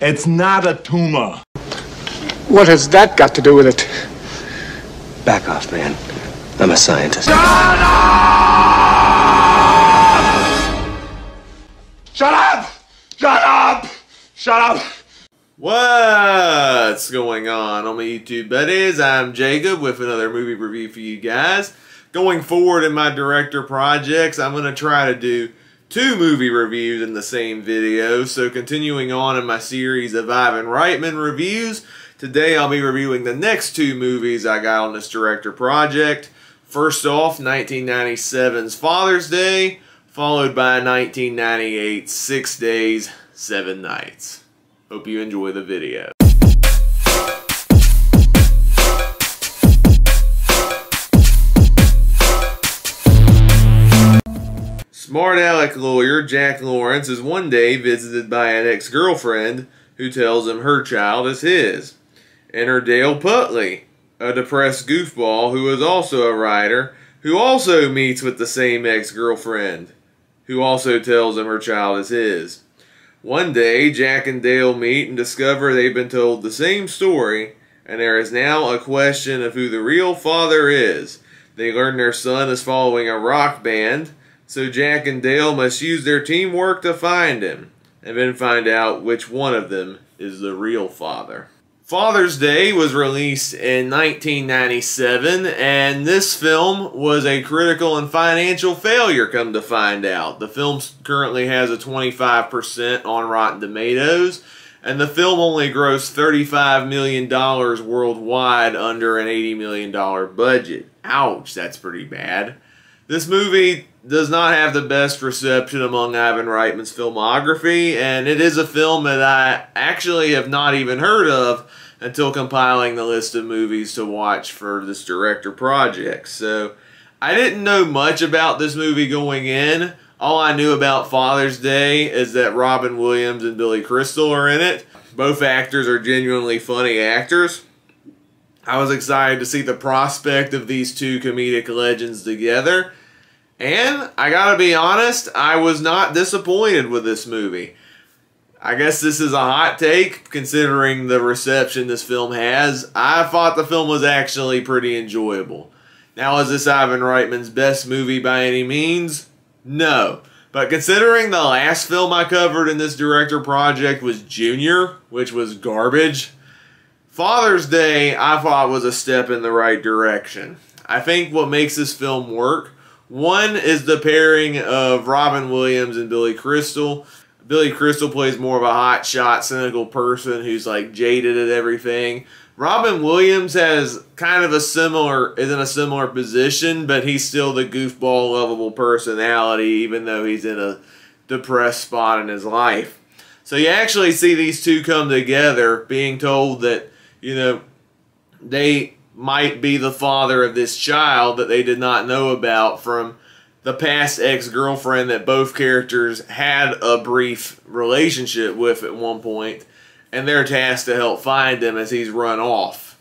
It's not a tumor. What has that got to do with it? Back off, man. I'm a scientist. Shut up! Shut up! Shut up! Shut up! What's going on my YouTube buddies? I'm Jacob with another movie review for you guys. Going forward in my director projects, I'm going to try to do two movie reviews in the same video. So continuing on in my series of Ivan Reitman reviews, today I'll be reviewing the next two movies I got on this director project. First off, 1997's Fathers' Day, followed by 1998's 6 Days, Seven Nights. Hope you enjoy the video. Smart aleck lawyer Jack Lawrence is one day visited by an ex-girlfriend who tells him her child is his. Enter Dale Putley, a depressed goofball who is also a writer, who also meets with the same ex-girlfriend, who also tells him her child is his. One day, Jack and Dale meet and discover they've been told the same story, and there is now a question of who the real father is. They learn their son is following a rock band, so Jack and Dale must use their teamwork to find him, and then find out which one of them is the real father. Father's Day was released in 1997, and this film was a critical and financial failure, come to find out. The film currently has a 25% on Rotten Tomatoes, and the film only grossed $35 million worldwide under an $80 million budget. Ouch, that's pretty bad. This movie does not have the best reception among Ivan Reitman's filmography, and it is a film that I actually have not even heard of until compiling the list of movies to watch for this director project. So I didn't know much about this movie going in. All I knew about Father's Day is that Robin Williams and Billy Crystal are in it. Both actors are genuinely funny actors. I was excited to see the prospect of these two comedic legends together. And I gotta be honest, I was not disappointed with this movie. I guess this is a hot take considering the reception this film has. I thought the film was actually pretty enjoyable. Now, is this Ivan Reitman's best movie by any means? No. But considering the last film I covered in this director project was Junior, which was garbage, Father's Day, I thought, was a step in the right direction. I think what makes this film work, one, is the pairing of Robin Williams and Billy Crystal. Billy Crystal plays more of a hotshot, cynical person who's like jaded at everything. Robin Williams has kind of a similar, is in a similar position, but he's still the goofball, lovable personality, even though he's in a depressed spot in his life. So you actually see these two come together, being told that, you know, they might be the father of this child that they did not know about from the past ex-girlfriend that both characters had a brief relationship with at one point, and they're tasked to help find him as he's run off.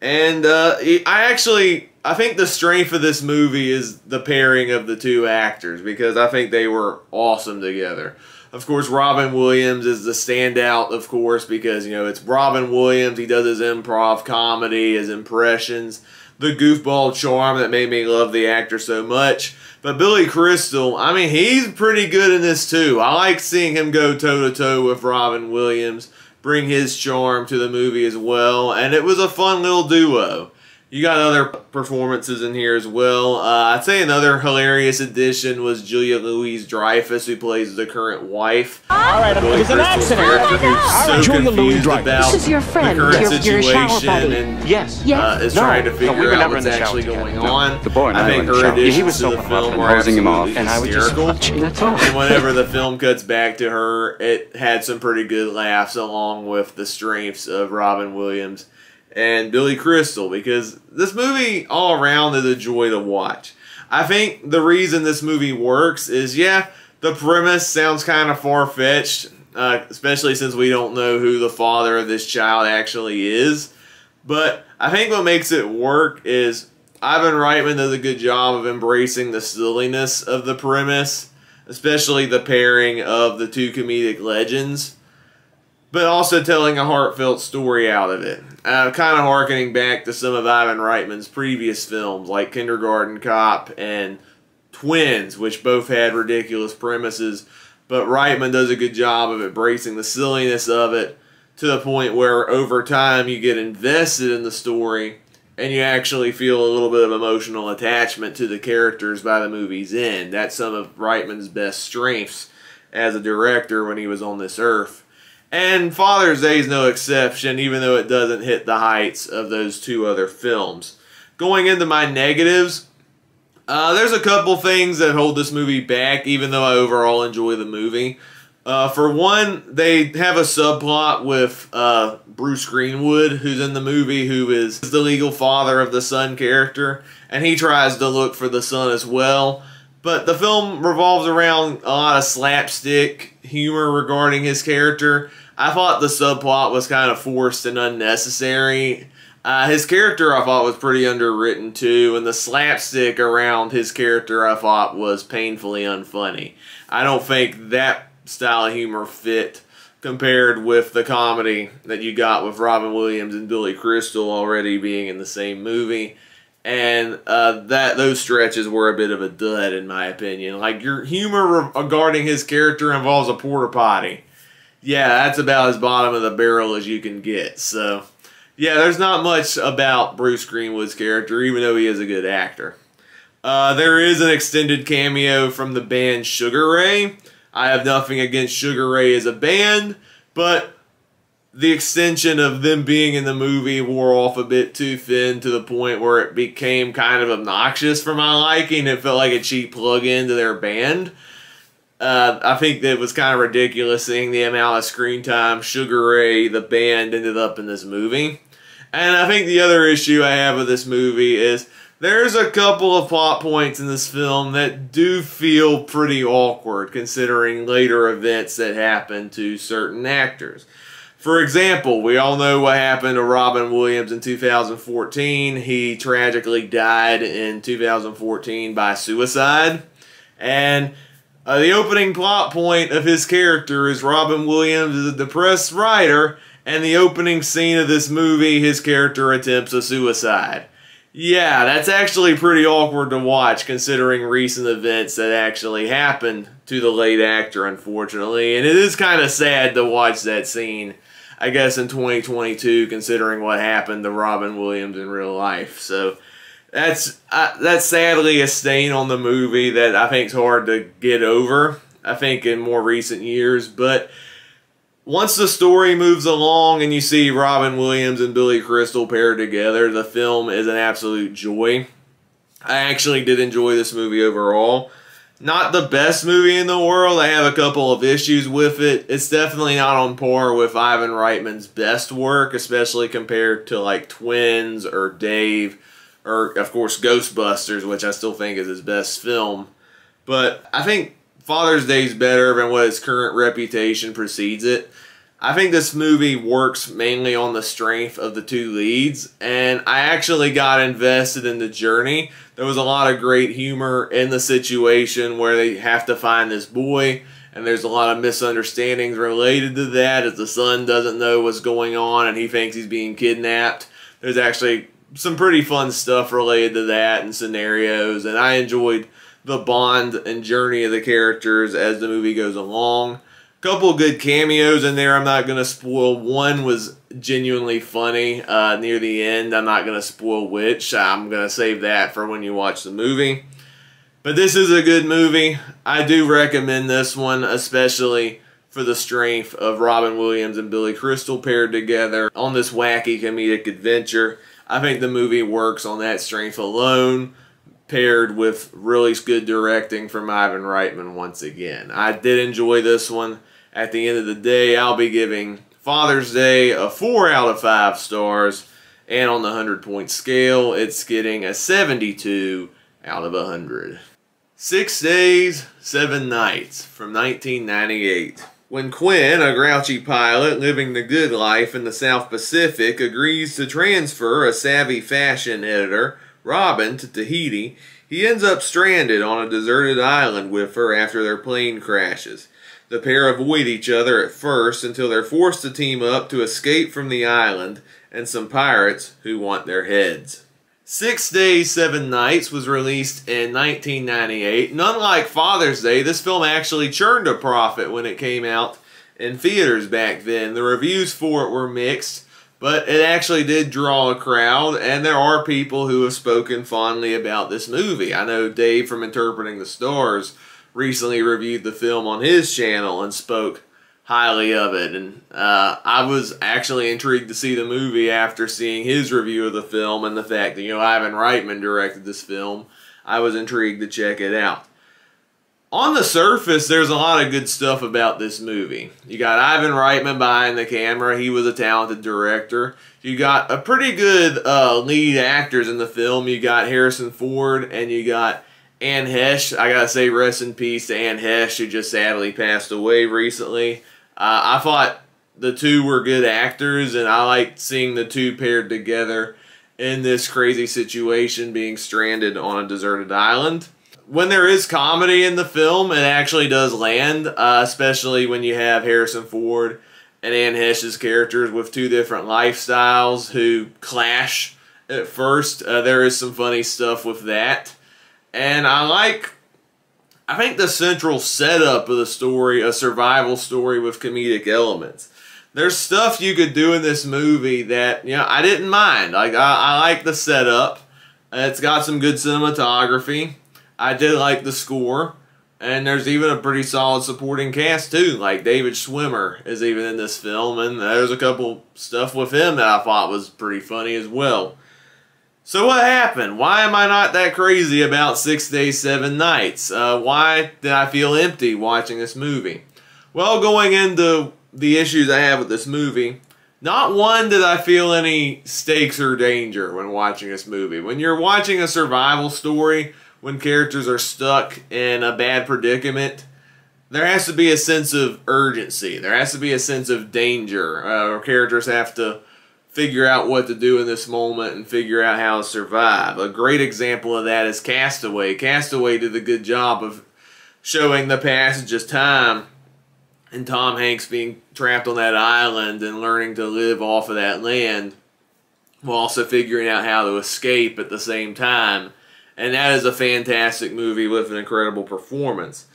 And I think the strength of this movie is the pairing of the two actors, because I think they were awesome together. Of course, Robin Williams is the standout, of course, because, you know, it's Robin Williams. He does his improv comedy, his impressions, the goofball charm that made me love the actor so much. But Billy Crystal, I mean, he's pretty good in this too. I like seeing him go toe-to-toe with Robin Williams, bring his charm to the movie as well. And it was a fun little duo. You got other performances in here as well. I'd say another hilarious addition was Julia Louis-Dreyfus, who plays the current wife. All right, it was an accident. Julia Louis-Dreyfus. This is your friend. Your shower buddy. And, yes. Is trying to figure out what's actually going on. The boy and I think her additions to the film were absolutely hysterical. And whenever the film cuts back to her, it had some pretty good laughs along with the strengths of Robin Williams and Billy Crystal, because this movie all around is a joy to watch. I think the reason this movie works is, yeah, the premise sounds kind of far-fetched, especially since we don't know who the father of this child actually is. But I think what makes it work is Ivan Reitman does a good job of embracing the silliness of the premise, especially the pairing of the two comedic legends. but also telling a heartfelt story out of it. Kind of harkening back to some of Ivan Reitman's previous films, like Kindergarten Cop and Twins, which both had ridiculous premises, but Reitman does a good job of embracing the silliness of it to the point where over time you get invested in the story and you actually feel a little bit of emotional attachment to the characters by the movie's end. That's some of Reitman's best strengths as a director when he was on this earth. And Father's Day is no exception, even though it doesn't hit the heights of those two other films. Going into my negatives, there's a couple things that hold this movie back, even though I overall enjoy the movie. For one, they have a subplot with Bruce Greenwood, who's in the movie, who is the legal father of the son character, and he tries to look for the son as well. But the film revolves around a lot of slapstick humor regarding his character. I thought the subplot was kind of forced and unnecessary. His character, I thought, was pretty underwritten, too, and the slapstick around his character, I thought, was painfully unfunny. I don't think that style of humor fit compared with the comedy that you got with Robin Williams and Billy Crystal already being in the same movie, and those stretches were a bit of a dud, in my opinion. Like, your humor regarding his character involves a porta potty. Yeah, that's about as bottom of the barrel as you can get, so... yeah, there's not much about Bruce Greenwood's character, even though he is a good actor. There is an extended cameo from the band Sugar Ray. I have nothing against Sugar Ray as a band, but the extension of them being in the movie wore off a bit too thin to the point where it became kind of obnoxious for my liking. It felt like a cheap plug-in to their band. I think that it was kind of ridiculous seeing the amount of screen time Sugar Ray, the band, ended up in this movie. And I think the other issue I have with this movie is there's a couple of plot points in this film that do feel pretty awkward considering later events that happened to certain actors. For example, we all know what happened to Robin Williams in 2014. He tragically died in 2014 by suicide. And... the opening plot point of his character is Robin Williams is a depressed writer, and the opening scene of this movie, his character attempts a suicide. Yeah, that's actually pretty awkward to watch considering recent events that actually happened to the late actor, unfortunately, and it is kind of sad to watch that scene, I guess, in 2022 considering what happened to Robin Williams in real life, so... That's sadly a stain on the movie that I think is hard to get over, I think, in more recent years. But once the story moves along and you see Robin Williams and Billy Crystal paired together, the film is an absolute joy. I actually did enjoy this movie overall. Not the best movie in the world. I have a couple of issues with it. It's definitely not on par with Ivan Reitman's best work, especially compared to, like, Twins or Dave, or, of course, Ghostbusters, which I still think is his best film. But I think Father's Day is better than what his current reputation precedes it. I think this movie works mainly on the strength of the two leads, and I actually got invested in the journey. There was a lot of great humor in the situation where they have to find this boy, and there's a lot of misunderstandings related to that, as the son doesn't know what's going on and he thinks he's being kidnapped. There's actually... some pretty fun stuff related to that and scenarios, and I enjoyed the bond and journey of the characters as the movie goes along. Couple good cameos in there I'm not going to spoil. One was genuinely funny near the end. I'm not going to spoil which. I'm going to save that for when you watch the movie. But this is a good movie. I do recommend this one, especially for the strength of Robin Williams and Billy Crystal paired together on this wacky comedic adventure. I think the movie works on that strength alone, paired with really good directing from Ivan Reitman once again. I did enjoy this one. At the end of the day, I'll be giving Father's Day a 4 out of 5 stars, and on the 100-point scale, it's getting a 72 out of 100. 6 Days, 7 Nights from 1998. When Quinn, a grouchy pilot living the good life in the South Pacific, agrees to transfer a savvy fashion editor, Robin, to Tahiti, he ends up stranded on a deserted island with her after their plane crashes. The pair avoid each other at first until they're forced to team up to escape from the island and some pirates who want their heads. 6 Days, Seven Nights was released in 1998. And unlike Father's Day, this film actually churned a profit when it came out in theaters back then. The reviews for it were mixed, but it actually did draw a crowd, and there are people who have spoken fondly about this movie. I know Dave from Interpreting the Stars recently reviewed the film on his channel and spoke highly of it, and I was actually intrigued to see the movie after seeing his review of the film and the fact that, you know, Ivan Reitman directed this film. I was intrigued to check it out. On the surface, there's a lot of good stuff about this movie. You got Ivan Reitman behind the camera. He was a talented director. You got a pretty good lead actors in the film. You got Harrison Ford and you got Anne Heche. I gotta say, rest in peace to Anne Heche, who just sadly passed away recently. I thought the two were good actors, and I liked seeing the two paired together in this crazy situation, being stranded on a deserted island. When there is comedy in the film, it actually does land, especially when you have Harrison Ford and Anne Heche's characters with two different lifestyles who clash at first. There is some funny stuff with that. And I think the central setup of the story, a survival story with comedic elements. There's stuff you could do in this movie that, you know, I didn't mind. Like, I like the setup. It's got some good cinematography. I did like the score. And there's even a pretty solid supporting cast, too. Like, David Schwimmer is even in this film. And there's a couple stuff with him that I thought was pretty funny as well. So what happened? Why am I not that crazy about 6 Days, Seven Nights? Why did I feel empty watching this movie? Well, going into the issues I have with this movie, not one did I feel any stakes or danger when watching this movie. When you're watching a survival story, when characters are stuck in a bad predicament, there has to be a sense of urgency. There has to be a sense of danger. Or characters have to figure out what to do in this moment and figure out how to survive. A great example of that is Castaway. Castaway did a good job of showing the passage of time and Tom Hanks being trapped on that island and learning to live off of that land while also figuring out how to escape at the same time. And that is a fantastic movie with an incredible performance.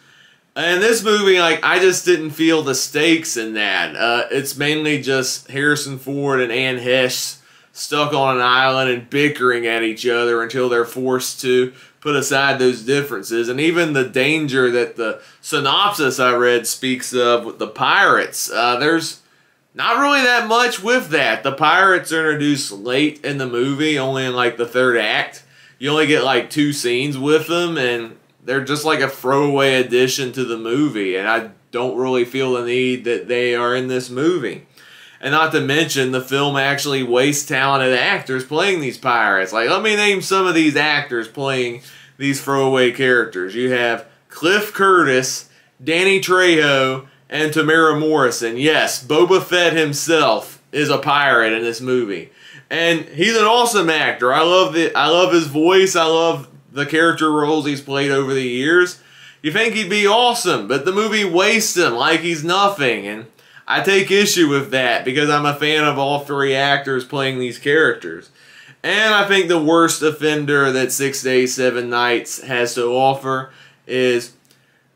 And this movie, like, I just didn't feel the stakes in that. It's mainly just Harrison Ford and Anne Heche stuck on an island and bickering at each other until they're forced to put aside those differences. And even the danger that the synopsis I read speaks of with the pirates, there's not really that much with that. The pirates are introduced late in the movie, only in, like, the third act. You only get, like, two scenes with them, and they're just like a throwaway addition to the movie, and I don't really feel the need that they are in this movie. And not to mention, the film actually wastes talented actors playing these pirates. Like, let me name some of these actors playing these throwaway characters. You have Cliff Curtis, Danny Trejo, and Tamara Morrison. Yes, Boba Fett himself is a pirate in this movie. And he's an awesome actor. I love his voice. I love the character roles he's played over the years. You think he'd be awesome, but the movie wastes him like he's nothing, and I take issue with that because I'm a fan of all three actors playing these characters. And I think the worst offender that 6 Days, Seven Nights has to offer is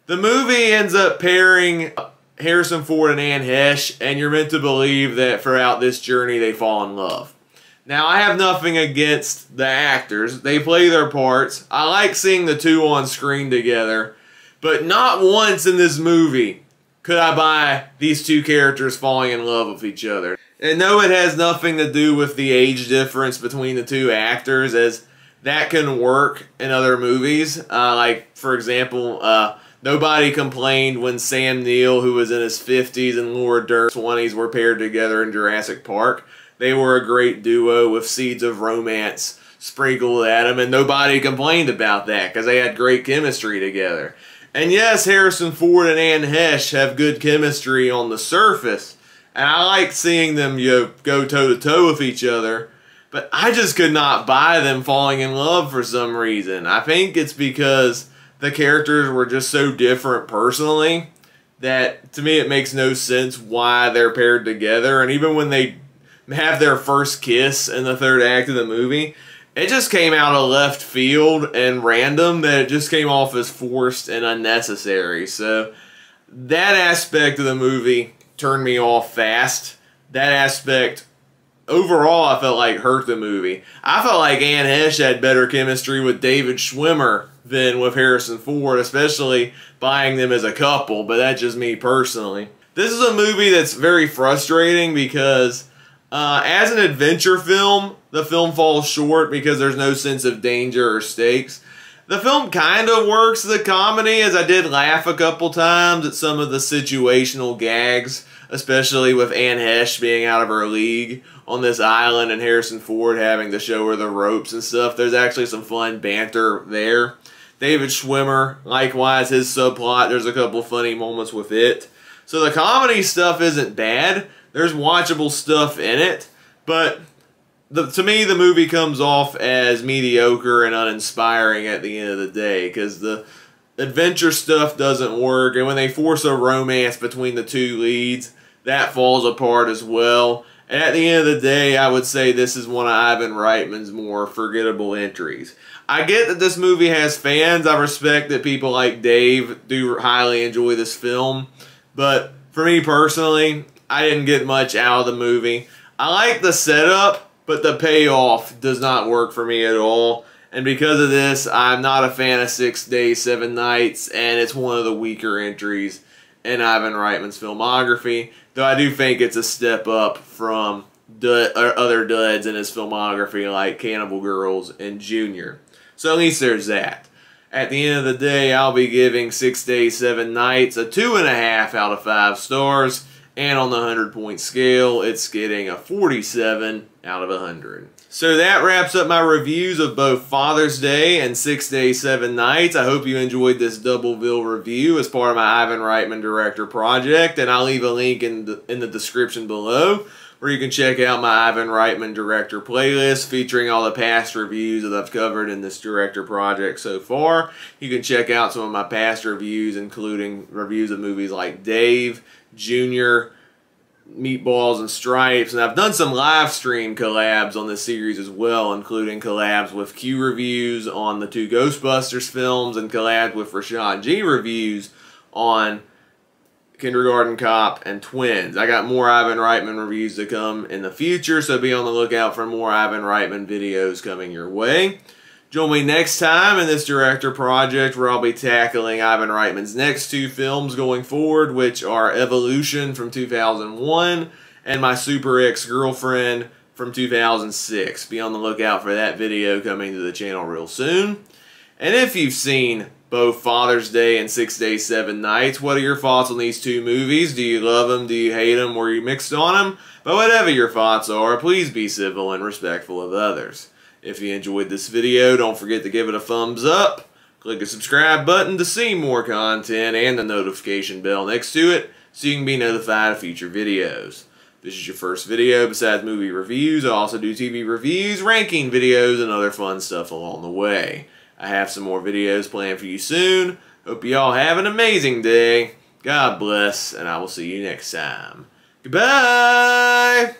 the movie ends up pairing Harrison Ford and Anne Heche, and you're meant to believe that throughout this journey they fall in love. Now, I have nothing against the actors. They play their parts. I like seeing the two on screen together. But not once in this movie could I buy these two characters falling in love with each other. And no, it has nothing to do with the age difference between the two actors, as that can work in other movies. Like, for example, nobody complained when Sam Neill, who was in his 50s, and Laura Dern's 20s were paired together in Jurassic Park. They were a great duo with seeds of romance sprinkled at them, and nobody complained about that because they had great chemistry together. And yes, Harrison Ford and Anne Heche have good chemistry on the surface, and I like seeing them, you know, go toe-to-toe with each other, but I just could not buy them falling in love for some reason. I think it's because the characters were just so different personally that to me it makes no sense why they're paired together. And even when they have their first kiss in the third act of the movie, it just came out of left field and random, that it just came off as forced and unnecessary. So that aspect of the movie turned me off fast. That aspect overall I felt like hurt the movie. I felt like Anne Heche had better chemistry with David Schwimmer than with Harrison Ford, especially buying them as a couple, but that's just me personally. This is a movie that's very frustrating because as an adventure film, the film falls short because there's no sense of danger or stakes. The film kind of works as a comedy, as I did laugh a couple times at some of the situational gags, especially with Anne Heche being out of her league on this island and Harrison Ford having to show her the ropes and stuff. There's actually some fun banter there. David Schwimmer, likewise, his subplot, there's a couple funny moments with it. So the comedy stuff isn't bad. There's watchable stuff in it, but to me, the movie comes off as mediocre and uninspiring at the end of the day, because the adventure stuff doesn't work, and when they force a romance between the two leads, that falls apart as well. And at the end of the day, I would say this is one of Ivan Reitman's more forgettable entries. I get that this movie has fans. I respect that people like Dave do highly enjoy this film, but for me personally, I didn't get much out of the movie. I like the setup, but the payoff does not work for me at all. And because of this, I'm not a fan of 6 Days, Seven Nights, and it's one of the weaker entries in Ivan Reitman's filmography, though I do think it's a step up from other duds in his filmography like Cannibal Girls and Junior. So at least there's that. At the end of the day, I'll be giving 6 Days, Seven Nights a 2.5 out of 5 stars. And on the 100-point scale, it's getting a 47 out of 100. So that wraps up my reviews of both Father's Day and 6 Days, Seven Nights. I hope you enjoyed this double bill review as part of my Ivan Reitman Director project, and I'll leave a link in the description below where you can check out my Ivan Reitman Director playlist featuring all the past reviews that I've covered in this director project so far. You can check out some of my past reviews, including reviews of movies like Dave, Junior, Meatballs, and Stripes, and I've done some live stream collabs on this series as well, including collabs with Q Reviews on the 2 Ghostbusters films and collabs with Rashad G Reviews on Kindergarten Cop and Twins. I got more Ivan Reitman reviews to come in the future, so be on the lookout for more Ivan Reitman videos coming your way. Join me next time in this director project where I'll be tackling Ivan Reitman's next 2 films going forward, which are Evolution from 2001 and My Super Ex-Girlfriend from 2006. Be on the lookout for that video coming to the channel real soon. And if you've seen both Father's Day and 6 Days, Seven Nights, what are your thoughts on these 2 movies? Do you love them? Do you hate them? Were you mixed on them? But whatever your thoughts are, please be civil and respectful of others. If you enjoyed this video, don't forget to give it a thumbs up. Click the subscribe button to see more content and the notification bell next to it so you can be notified of future videos. If this is your first video, besides movie reviews, I also do TV reviews, ranking videos, and other fun stuff along the way. I have some more videos planned for you soon. Hope you all have an amazing day. God bless, and I will see you next time. Goodbye!